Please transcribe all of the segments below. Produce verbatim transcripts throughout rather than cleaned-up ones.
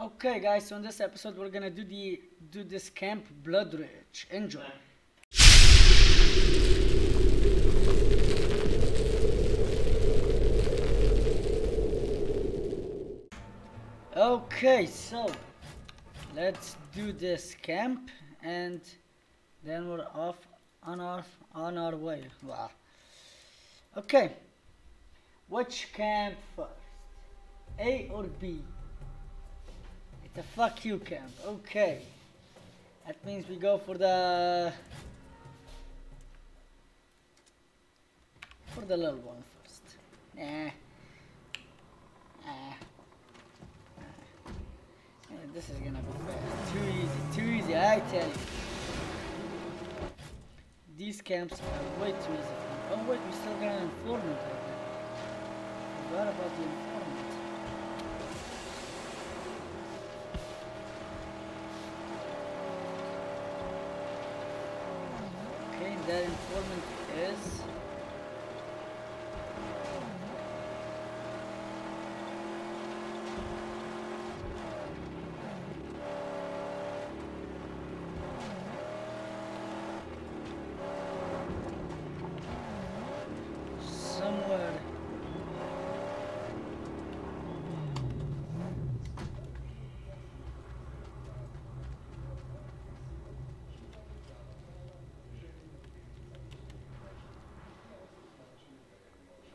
Okay guys, so in this episode we're gonna do the do this camp Blood Ridge. Enjoy. Okay, so let's do this camp and then we're off on our on our way. Wow. Okay. Which camp first? A or B? It's a fuck you camp. Okay. That means we go for the for the little one first. Nah. Nah. Yeah, this is gonna be bad. Too easy, too easy, I tell you. These camps are way too easy. Oh wait, we still got an informant right now. What about the informant? Okay, that informant is...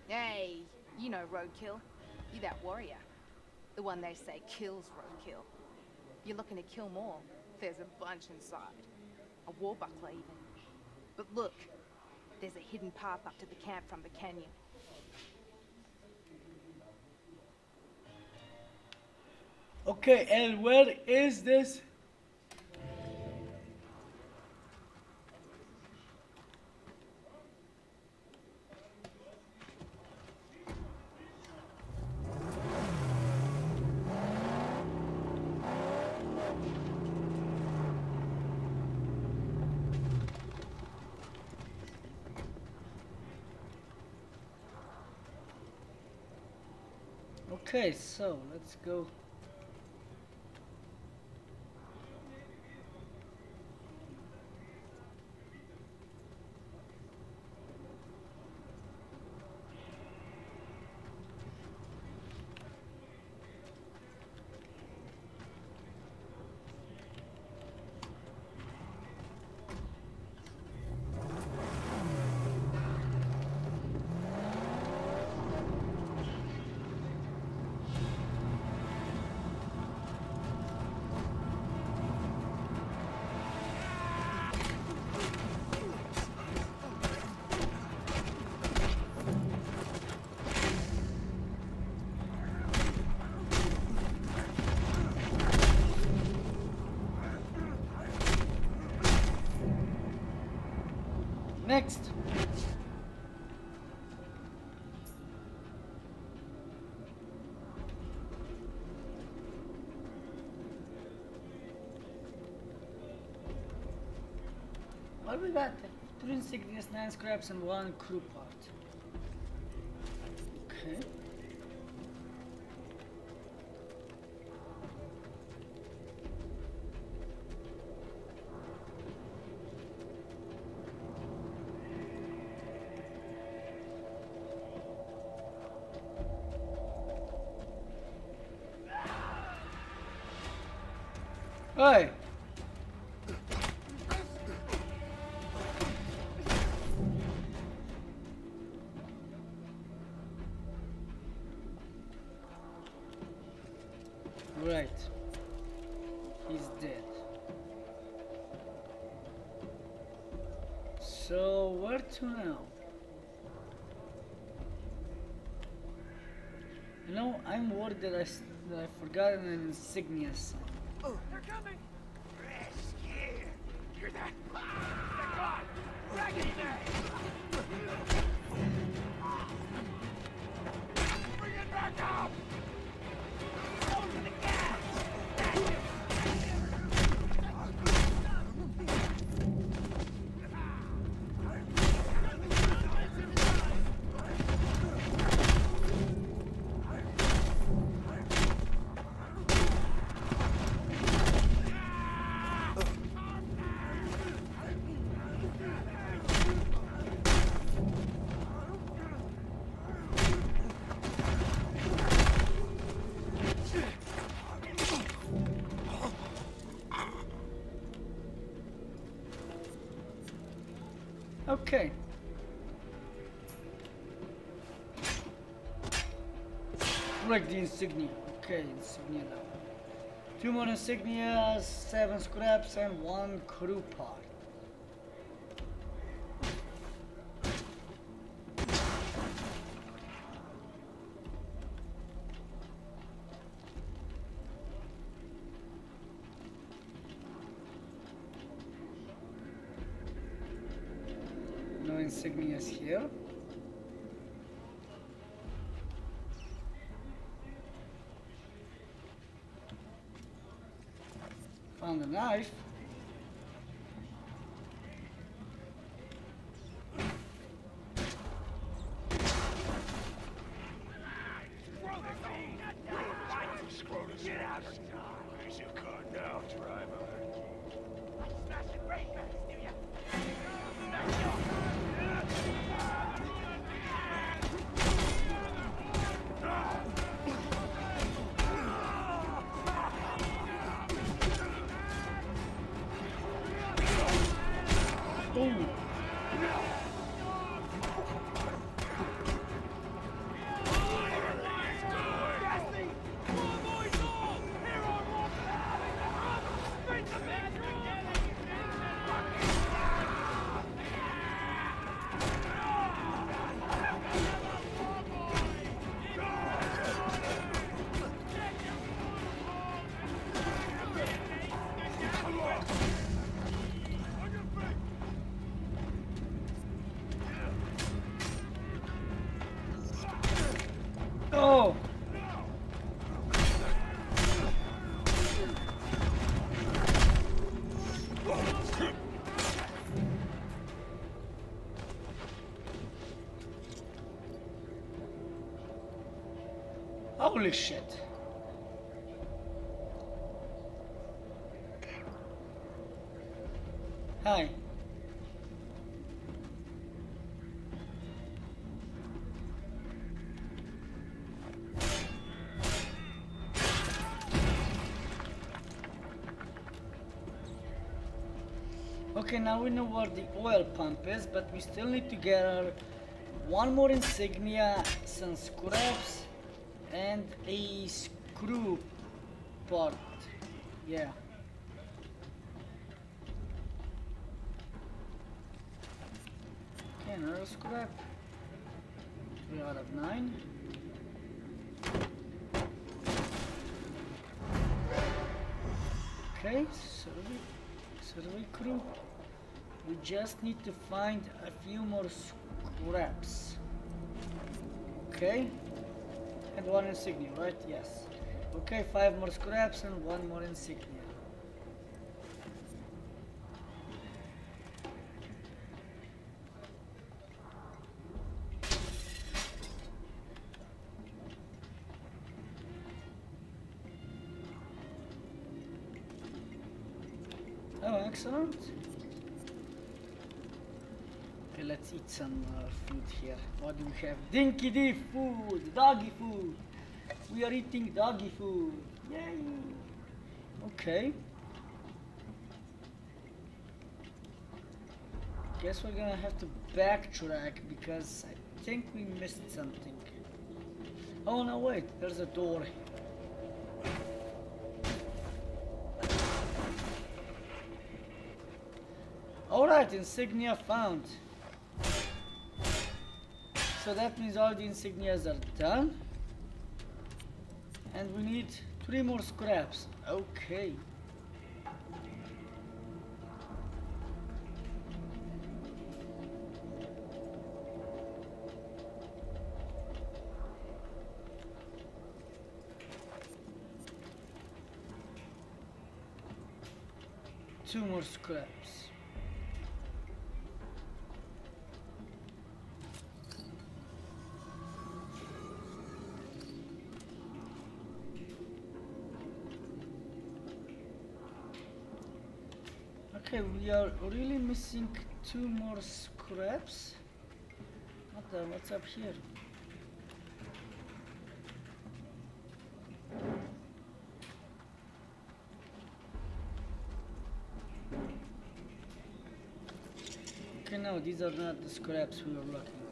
Hey, you know roadkill. You're that warrior. The one they say kills roadkill. You're looking to kill more. There's a bunch inside. A war buckler even. But look, there's a hidden path up to the camp from the canyon. Okay, and where is this? Okay, so let's go. Next. What we got? Two insignias, nine scraps, and one crew part. Okay. Hey! Right. He's dead. So where to now? You know, I'm worried that I, that I forgot an insignia. Oh, they're coming! Rescue! You're that... They're gone! Dragon Day! Bring it back up! Over the gas! Okay. Break the insignia. Okay, insignia now. Two more insignia, seven scraps, and one crew part. No insignias here. Found a knife. Holy shit. Hi. Okay, now we know where the oil pump is, but we still need to gather one more insignia, some scraps, and a screw part. Yeah. Okay, another scrap. Three out of nine. Okay, survey, survey crew. We just need to find a few more scraps. Okay. And one insignia, right? Yes. Okay, five more scraps and one more insignia. Oh, excellent. Let's eat some uh, food here. What do we have? Dinky D food! Doggy food! We are eating doggy food! Yay! Okay. Guess we're gonna have to backtrack because I think we missed something. Oh no, wait, there's a door here. Alright, insignia found. So that means all the insignias are done. And we need three more scraps. Okay. Two more scraps. Okay, we are really missing two more scraps. What the, what's up here? Okay, you know, these are not the scraps we were looking for.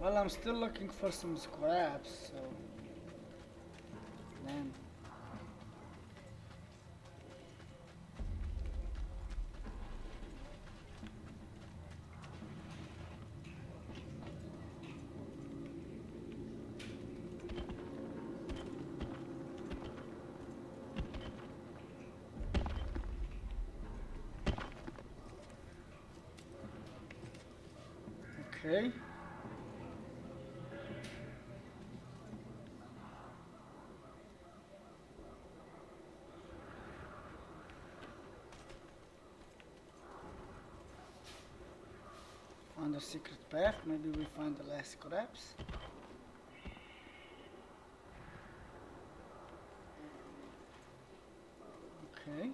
Well, I'm still looking for some scraps, so... Man. Okay. The secret path, maybe we find the last scraps. Okay.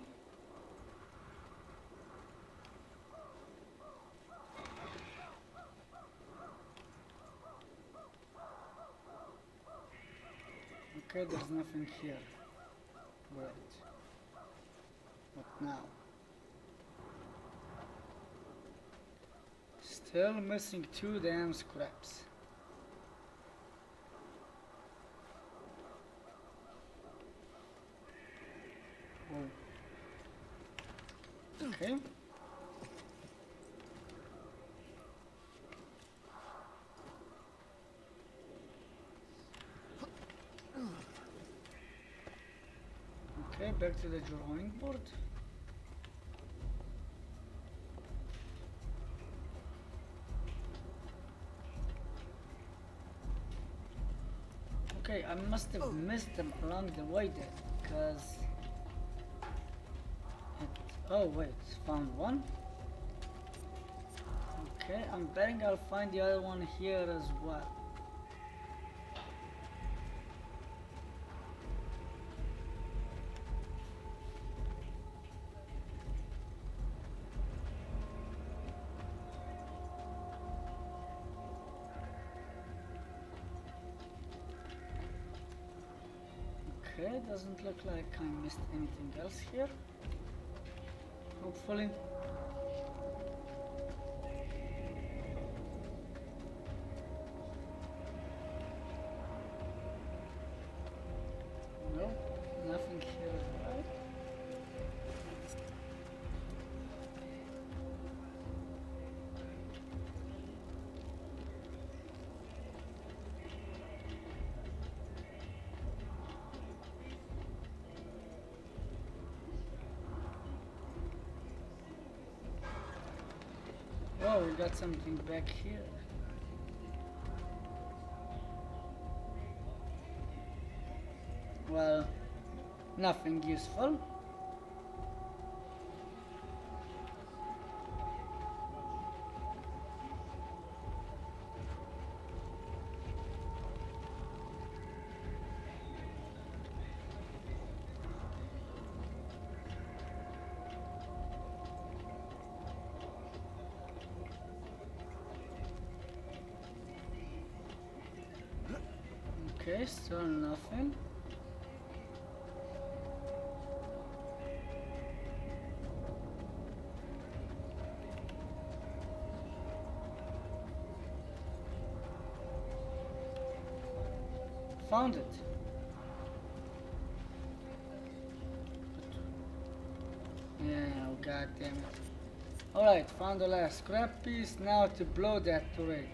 Okay, there's nothing here. Right. But now? Still missing two damn scraps. Whoa. Okay. Okay, back to the drawing board. Okay, I must have missed them along the way then, because... Oh wait, found one. Okay, I'm betting I'll find the other one here as well. Okay, doesn't look like I missed anything else here. Hopefully. No, nothing here as well. Oh, we got something back here. Well, nothing useful. Okay, still nothing. Found it. Yeah, oh, god damn it. Alright, found the last scrap piece. Now to blow that rig.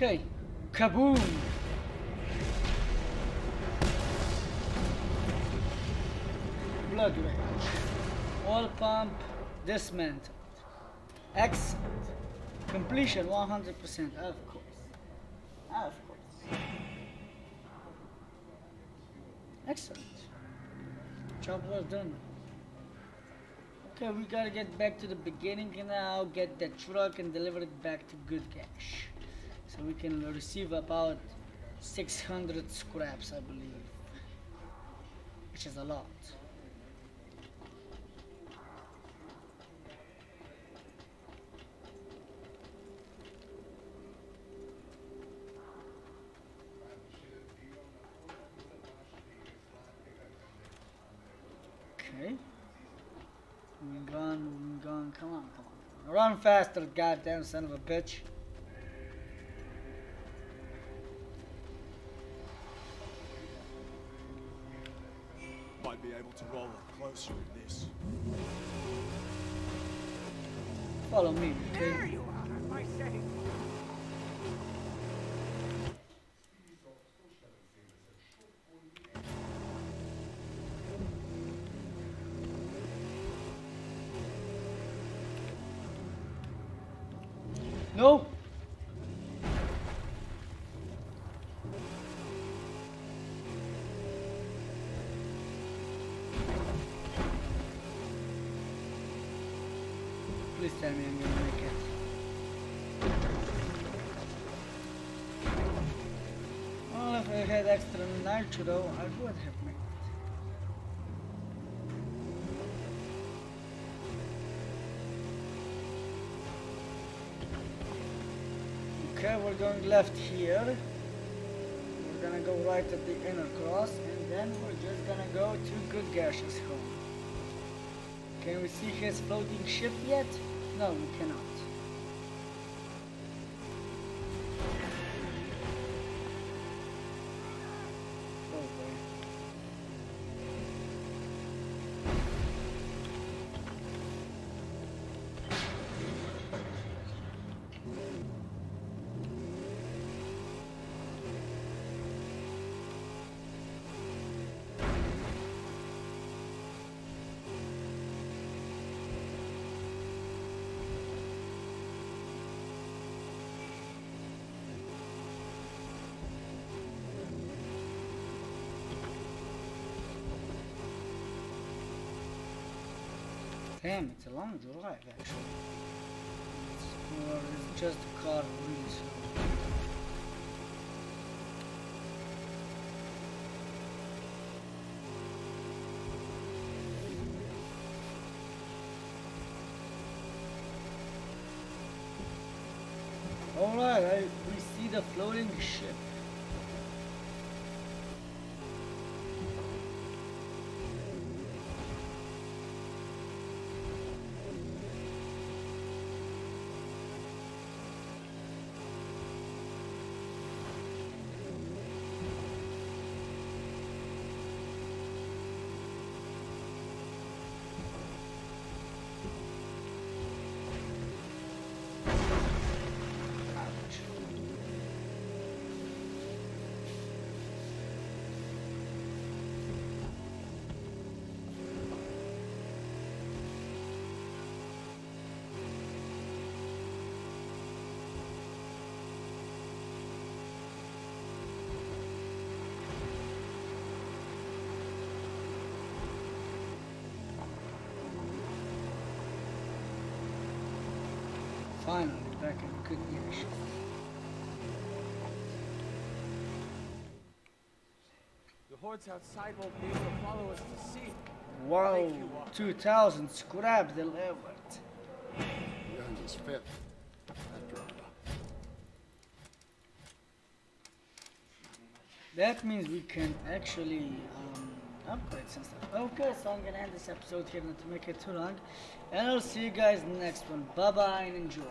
Okay. Kaboom! Blood Ridge. Oil pump dismantled. Excellent. Completion one hundred percent, of course. Of course. Excellent. Job well done. Okay, we gotta get back to the beginning now, get that truck and deliver it back to Good Gash. So we can receive about six hundred scraps, I believe, which is a lot. Okay, we're gone, we're gone, come on, come on. Run faster, goddamn son of a bitch. Might be able to roll up closer with this. Follow me, okay? There you are, at my setting. No! Please tell me I'm gonna make it. Well, if I had extra nitro, I would have made it. Okay, we're going left here. We're gonna go right at the inner cross, and then we're just gonna go to Good Gash's home. Can we see his floating ship yet? No, we cannot. Damn, it's a long drive actually. It's, or it's just a car really slow. Alright, I, we see the floating ship. Finally, back in Good Gash. The hordes outside won't be able to follow us to sea. Wow, two thousand scraps delivered. Guns is fit. That means we can actually um, upgrade some stuff. Okay, so I'm gonna end this episode here, not to make it too long, and I'll see you guys in the next one. Bye bye and enjoy.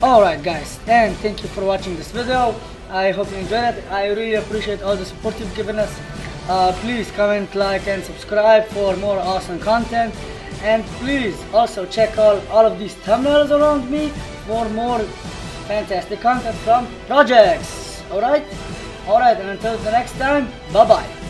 Alright guys, and thank you for watching this video. I hope you enjoyed it. I really appreciate all the support you've given us. Uh, please comment, like and subscribe for more awesome content, and please also check all, all of these thumbnails around me for more fantastic content from projects. Alright? Alright, and until the next time, bye-bye.